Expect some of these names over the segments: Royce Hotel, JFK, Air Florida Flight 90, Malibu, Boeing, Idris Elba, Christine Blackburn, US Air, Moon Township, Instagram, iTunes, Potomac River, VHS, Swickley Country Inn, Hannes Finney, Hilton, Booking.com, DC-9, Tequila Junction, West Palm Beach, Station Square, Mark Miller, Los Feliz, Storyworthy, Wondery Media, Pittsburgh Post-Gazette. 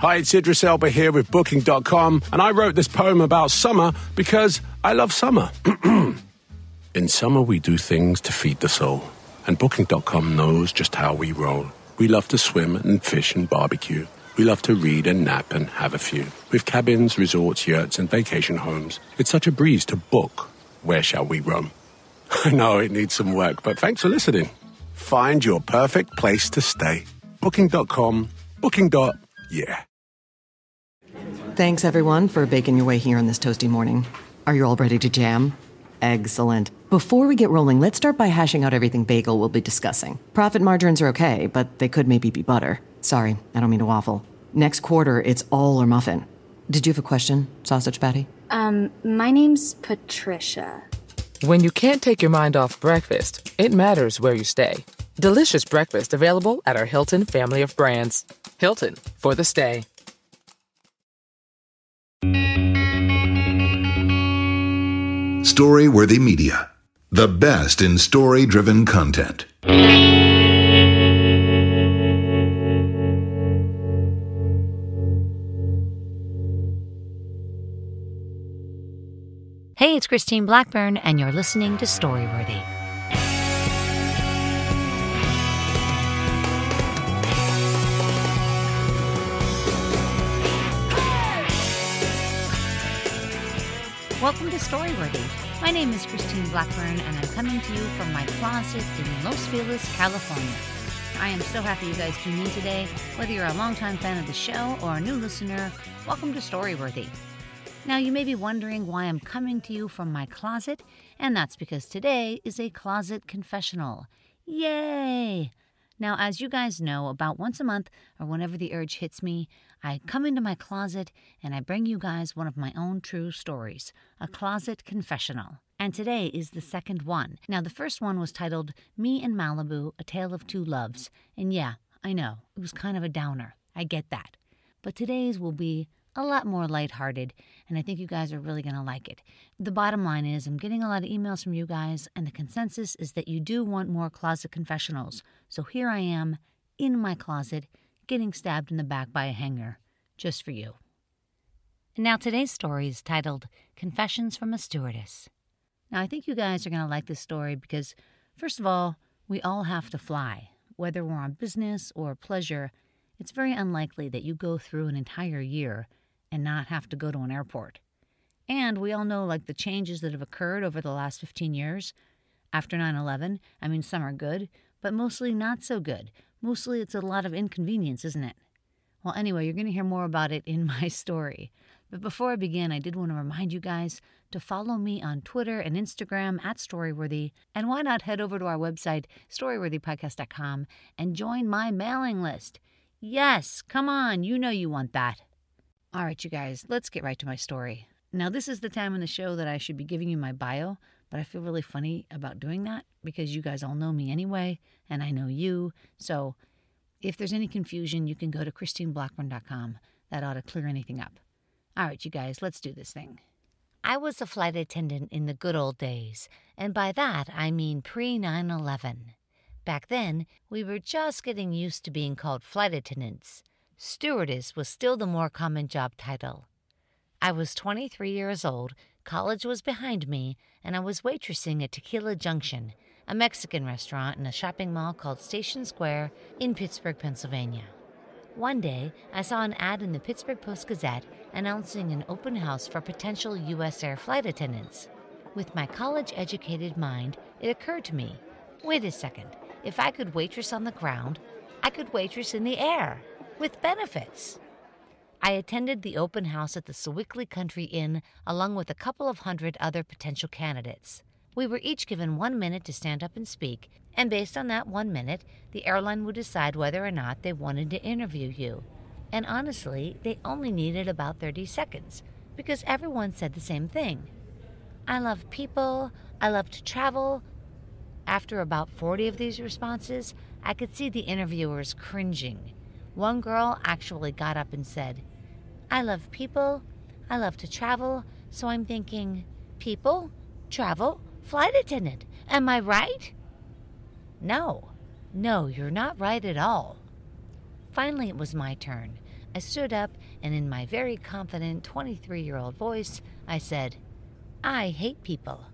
Hi, it's Idris Elba here with Booking.com, and I wrote this poem about summer because I love summer. In summer, we do things to feed the soul, and Booking.com knows just how we roll. We love to swim and fish and barbecue. We love to read and nap and have a few. With cabins, resorts, yurts, and vacation homes, it's such a breeze to book. Where shall we roam? I know it needs some work, but thanks for listening. Find your perfect place to stay. Booking.com. Yeah. Thanks, everyone, for baking your way here on this toasty morning. Are you all ready to jam? Excellent. Before we get rolling, let's start by hashing out everything bagel will be discussing. Profit margins are okay, but they could maybe be butter. Sorry, I don't mean to waffle. Next quarter, it's all or muffin. Did you have a question, Sausage Patty? My name's Patricia. When you can't take your mind off breakfast, it matters where you stay. Delicious breakfast available at our Hilton family of brands. Hilton, for the stay. Storyworthy Media, the best in story-driven content. Hey, it's Christine Blackburn, and you're listening to Storyworthy. Welcome to Storyworthy. My name is Christine Blackburn, and I'm coming to you from my closet in Los Feliz, California. I am so happy you guys tuned in today. Whether you're a longtime fan of the show or a new listener, welcome to Storyworthy. Now, you may be wondering why I'm coming to you from my closet, and that's because today is a closet confessional. Yay! Now, as you guys know, about once a month, or whenever the urge hits me, I come into my closet and I bring you guys one of my own true stories, a closet confessional. And today is the second one. Now, the first one was titled, Me and Malibu, A Tale of Two Loves. And yeah, I know, it was kind of a downer. I get that. But today's will be a lot more lighthearted, and I think you guys are really going to like it. The bottom line is, I'm getting a lot of emails from you guys, and the consensus is that you do want more closet confessionals. So here I am, in my closet, getting stabbed in the back by a hanger, just for you. And now today's story is titled, Confessions from a Stewardess. Now I think you guys are going to like this story because, first of all, we all have to fly. Whether we're on business or pleasure, it's very unlikely that you go through an entire year and not have to go to an airport. And we all know, like, the changes that have occurred over the last 15 years. After 9/11, I mean, some are good, but mostly not so good. Mostly it's a lot of inconvenience, isn't it? Well, anyway, you're going to hear more about it in my story. But before I begin, I did want to remind you guys to follow me on Twitter and Instagram at Storyworthy. And why not head over to our website, storyworthypodcast.com, and join my mailing list. Yes, come on, you know you want that. All right, you guys, let's get right to my story. Now, this is the time in the show that I should be giving you my bio, but I feel really funny about doing that because you guys all know me anyway, and I know you. So if there's any confusion, you can go to ChristineBlackburn.com. That ought to clear anything up. All right, you guys, let's do this thing. I was a flight attendant in the good old days, and by that I mean pre-9/11. Back then, we were just getting used to being called flight attendants. Stewardess was still the more common job title. I was 23 years old, college was behind me, and I was waitressing at Tequila Junction, a Mexican restaurant in a shopping mall called Station Square in Pittsburgh, Pennsylvania. One day, I saw an ad in the Pittsburgh Post-Gazette announcing an open house for potential US Air flight attendants. With my college-educated mind, it occurred to me, wait a second, if I could waitress on the ground, I could waitress in the air, with benefits. I attended the open house at the Swickley Country Inn along with a couple of hundred other potential candidates. We were each given 1 minute to stand up and speak, and based on that 1 minute, the airline would decide whether or not they wanted to interview you. And honestly, they only needed about 30 seconds, because everyone said the same thing. I love people, I love to travel. After about 40 of these responses, I could see the interviewers cringing. One girl actually got up and said, I love people, I love to travel, so I'm thinking, people, travel, flight attendant, am I right? No, you're not right at all. Finally, it was my turn. I stood up, and in my very confident 23-year-old voice, I said, "I hate people."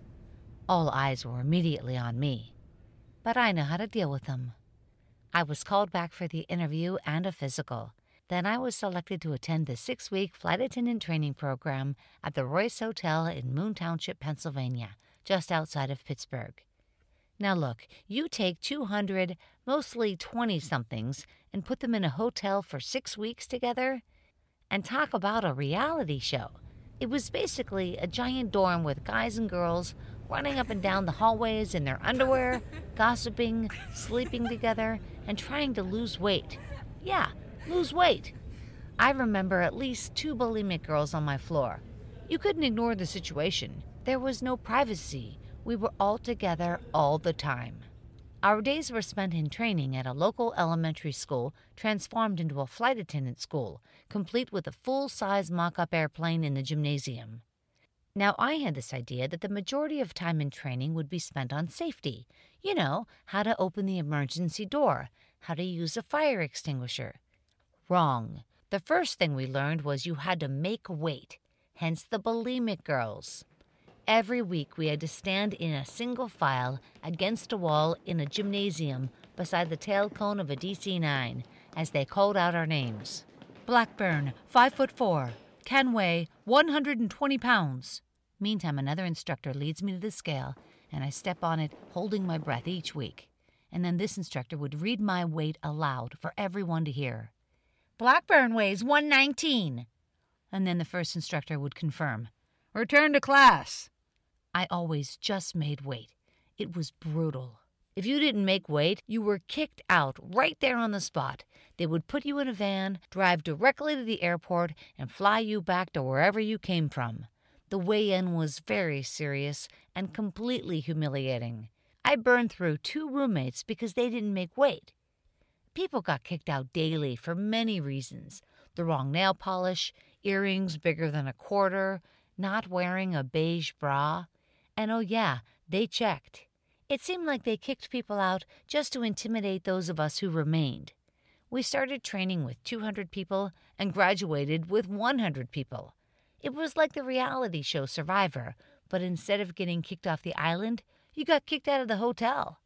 All eyes were immediately on me, but I know how to deal with them. I was called back for the interview and a physical. Then I was selected to attend the 6-week flight attendant training program at the Royce Hotel in Moon Township, Pennsylvania, just outside of Pittsburgh. Now look, you take 200, mostly 20-somethings, and put them in a hotel for 6 weeks together, and talk about a reality show. It was basically a giant dorm with guys and girls running up and down the hallways in their underwear, gossiping, sleeping together, and trying to lose weight. Yeah, lose weight. I remember at least 2 bulimic girls on my floor. You couldn't ignore the situation. There was no privacy. We were all together all the time. Our days were spent in training at a local elementary school transformed into a flight attendant school, complete with a full-size mock-up airplane in the gymnasium. Now, I had this idea that the majority of time in training would be spent on safety. You know, how to open the emergency door, how to use a fire extinguisher. Wrong. The first thing we learned was you had to make weight, hence the bulimic girls. Every week we had to stand in a single file against a wall in a gymnasium beside the tail cone of a DC-9 as they called out our names. Blackburn, 5'4", can weigh 120 pounds. Meantime, another instructor leads me to the scale, and I step on it, holding my breath each week. And then this instructor would read my weight aloud for everyone to hear. Blackburn weighs 119. And then the first instructor would confirm, "Return to class." I always just made weight. It was brutal. If you didn't make weight, you were kicked out right there on the spot. They would put you in a van, drive directly to the airport, and fly you back to wherever you came from. The weigh-in was very serious and completely humiliating. I burned through 2 roommates because they didn't make weight. People got kicked out daily for many reasons. The wrong nail polish, earrings bigger than a quarter, not wearing a beige bra. And oh yeah, they checked. It seemed like they kicked people out just to intimidate those of us who remained. We started training with 200 people and graduated with 100 people. It was like the reality show Survivor, but instead of getting kicked off the island, you got kicked out of the hotel.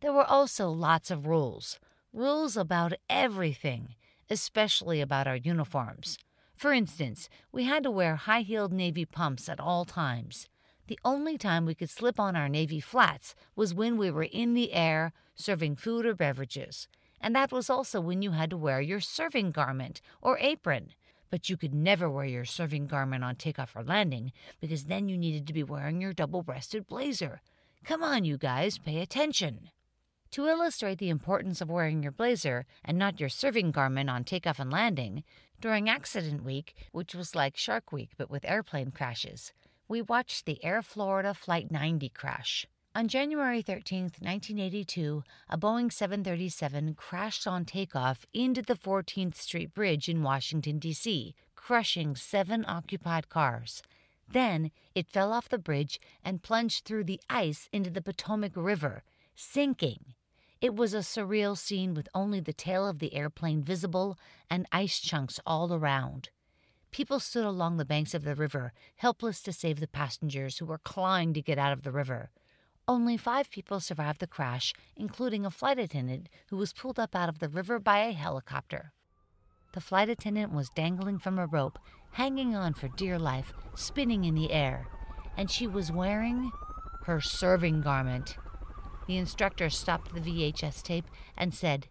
There were also lots of rules. Rules about everything, especially about our uniforms. For instance, we had to wear high-heeled navy pumps at all times. The only time we could slip on our navy flats was when we were in the air serving food or beverages. And that was also when you had to wear your serving garment or apron. But you could never wear your serving garment on takeoff or landing, because then you needed to be wearing your double-breasted blazer. Come on, you guys, pay attention. To illustrate the importance of wearing your blazer and not your serving garment on takeoff and landing, during accident week, which was like Shark Week but with airplane crashes, we watched the Air Florida Flight 90 crash. On January 13, 1982, a Boeing 737 crashed on takeoff into the 14th Street Bridge in Washington, D.C., crushing 7 occupied cars. Then it fell off the bridge and plunged through the ice into the Potomac River, sinking. It was a surreal scene with only the tail of the airplane visible and ice chunks all around. People stood along the banks of the river, helpless to save the passengers who were clawing to get out of the river. Only 5 people survived the crash, including a flight attendant who was pulled up out of the river by a helicopter. The flight attendant was dangling from a rope, hanging on for dear life, spinning in the air, and she was wearing her serving garment. The instructor stopped the VHS tape and said,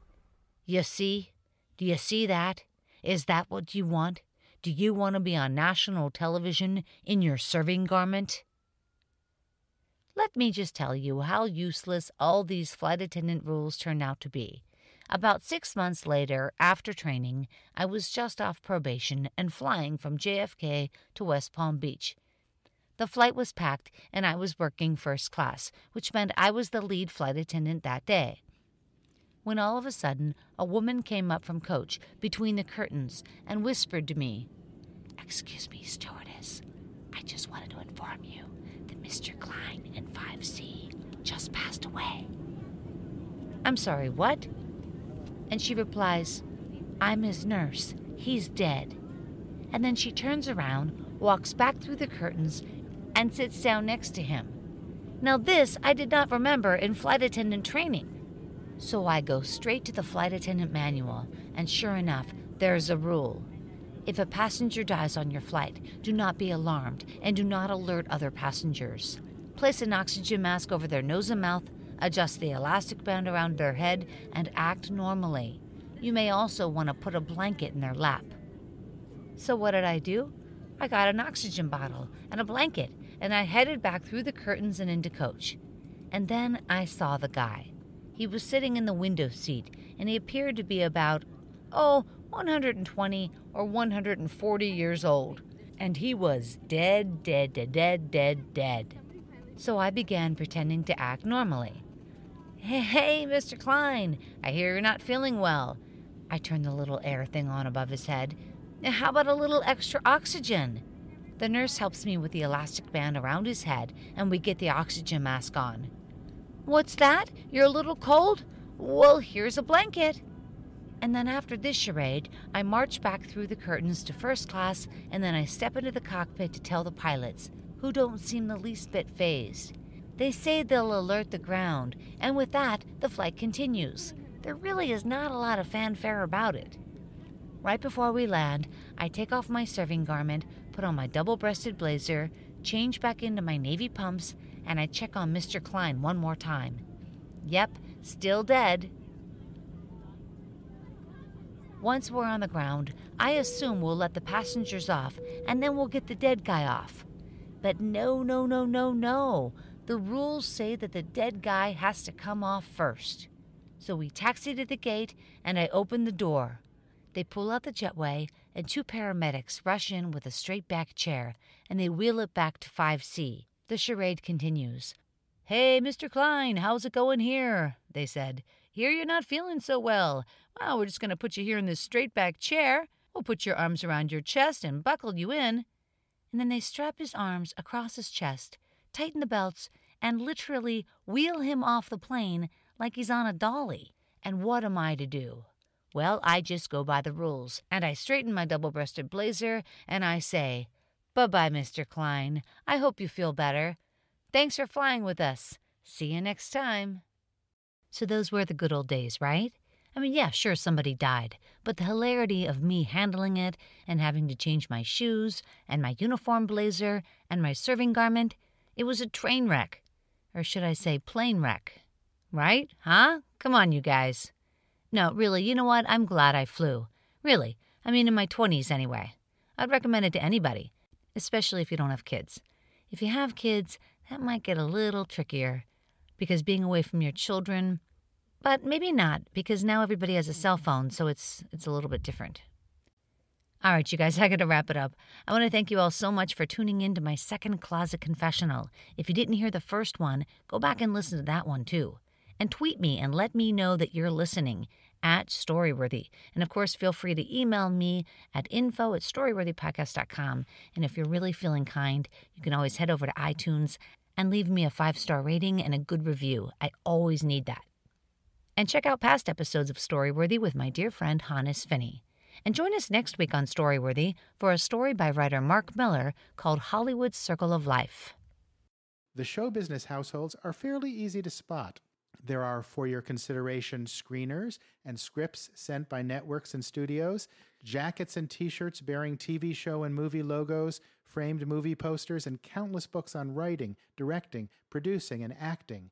"You see? Do you see that? Is that what you want? Do you want to be on national television in your serving garment?" Let me just tell you how useless all these flight attendant rules turned out to be. About 6 months later, after training, I was just off probation and flying from JFK to West Palm Beach. The flight was packed, and I was working first class, which meant I was the lead flight attendant that day. When all of a sudden, a woman came up from coach between the curtains and whispered to me, "Excuse me, stewardess, I just wanted to inform you that Mr. Klein in 5C just passed away." "I'm sorry, what?" And she replies, "I'm his nurse, he's dead. And then she turns around, walks back through the curtains, and sits down next to him. Now this I did not remember in flight attendant training. So I go straight to the flight attendant manual, and sure enough, there's a rule. If a passenger dies on your flight, do not be alarmed and do not alert other passengers. Place an oxygen mask over their nose and mouth, adjust the elastic band around their head, and act normally. You may also want to put a blanket in their lap. So what did I do? I got an oxygen bottle and a blanket, and I headed back through the curtains and into coach. And then I saw the guy. He was sitting in the window seat, and he appeared to be about, 120 or 140 years old. And he was dead, dead, dead, dead, dead, dead. So I began pretending to act normally. Hey, Mr. Klein, I hear you're not feeling well. I turned the little air thing on above his head. How about a little extra oxygen? The nurse helps me with the elastic band around his head, and we get the oxygen mask on. What's that? You're a little cold? Well, here's a blanket. And then after this charade, I march back through the curtains to first class, and then I step into the cockpit to tell the pilots, who don't seem the least bit fazed. They say they'll alert the ground, and with that, the flight continues. There really is not a lot of fanfare about it. Right before we land, I take off my serving garment, put on my double-breasted blazer, change back into my navy pumps, and I check on Mr. Klein one more time. Yep, still dead. Once we're on the ground, I assume we'll let the passengers off, and then we'll get the dead guy off. But no, no, no, no, no. The rules say that the dead guy has to come off first. So we taxi to the gate, and I open the door. They pull out the jetway, and two paramedics rush in with a straight-back chair, and they wheel it back to 5C. The charade continues. Hey, Mr. Klein, how's it going here? They said. Here you're not feeling so well. Well, we're just going to put you here in this straight-back chair. We'll put your arms around your chest and buckle you in. And then they strap his arms across his chest, tighten the belts, and literally wheel him off the plane like he's on a dolly. And what am I to do? Well, I just go by the rules, and I straighten my double-breasted blazer, and I say, bye-bye, Mr. Klein. I hope you feel better. Thanks for flying with us. See you next time. So those were the good old days, right? I mean, yeah, sure, somebody died, but the hilarity of me handling it and having to change my shoes and my uniform blazer and my serving garment, it was a train wreck. Or should I say plane wreck? Right? Huh? Come on, you guys. No, really, you know what? I'm glad I flew. Really. I mean, in my 20s anyway. I'd recommend it to anybody, especially if you don't have kids. If you have kids, that might get a little trickier because being away from your children, but maybe not because now everybody has a cell phone, so it's a little bit different. All right, you guys, I got to wrap it up. I want to thank you all so much for tuning in to my second closet confessional. If you didn't hear the first one, go back and listen to that one too. And tweet me and let me know that you're listening at Storyworthy. And, of course, feel free to email me at info@storyworthypodcast.com. And if you're really feeling kind, you can always head over to iTunes and leave me a 5-star rating and a good review. I always need that. And check out past episodes of Storyworthy with my dear friend Hannes Finney. And join us next week on Storyworthy for a story by writer Mark Miller called Hollywood's Circle of Life. The show business households are fairly easy to spot. There are, for your consideration, screeners and scripts sent by networks and studios, jackets and T-shirts bearing TV show and movie logos, framed movie posters, and countless books on writing, directing, producing, and acting.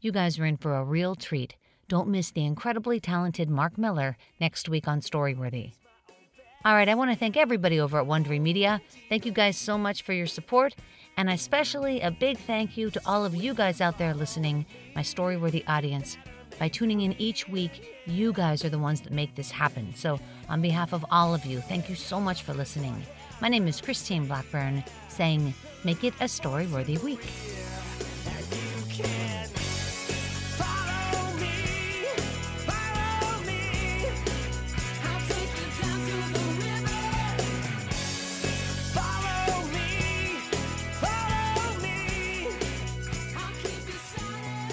You guys are in for a real treat. Don't miss the incredibly talented Mark Miller next week on Storyworthy. All right, I want to thank everybody over at Wondery Media. Thank you guys so much for your support. And especially a big thank you to all of you guys out there listening, my Storyworthy audience. By tuning in each week, you guys are the ones that make this happen. So on behalf of all of you, thank you so much for listening. My name is Christine Blackburn, saying, make it a Storyworthy week.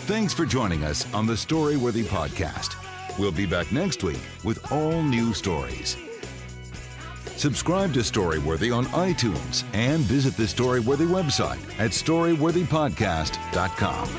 Thanks for joining us on the Storyworthy podcast. We'll be back next week with all new stories. Subscribe to Storyworthy on iTunes and visit the Storyworthy website at storyworthypodcast.com.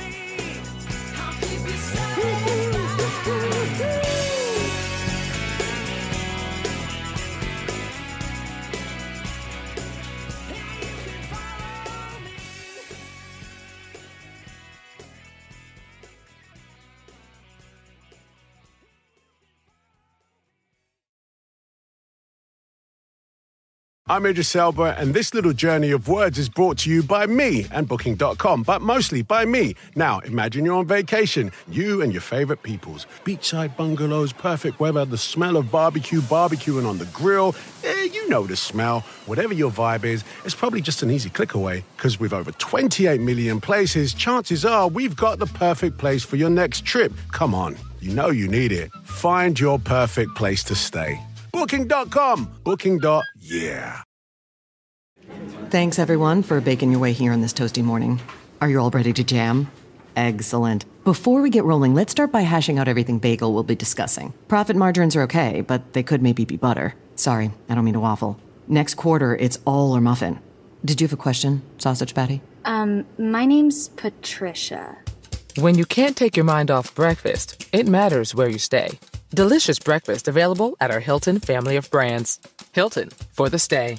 I'm Idris Elba, and this little journey of words is brought to you by me and Booking.com, but mostly by me. Now, imagine you're on vacation, you and your favorite peoples. Beachside bungalows, perfect weather, the smell of barbecue, barbecuing on the grill. You know the smell. Whatever your vibe is, it's probably just an easy click away. Because with over 28 million places, chances are we've got the perfect place for your next trip. Come on, you know you need it. Find your perfect place to stay. Booking.com. Yeah. Thanks, everyone, for baking your way here on this toasty morning. Are you all ready to jam? Excellent. Before we get rolling, let's start by hashing out everything bagel we'll be discussing. Profit margins are okay, but they could maybe be butter. Sorry, I don't mean to waffle. Next quarter, it's all or muffin. Did you have a question, Sausage Patty? My name's Patricia. When you can't take your mind off breakfast, it matters where you stay. Delicious breakfast available at our Hilton family of brands. Hilton, for the stay.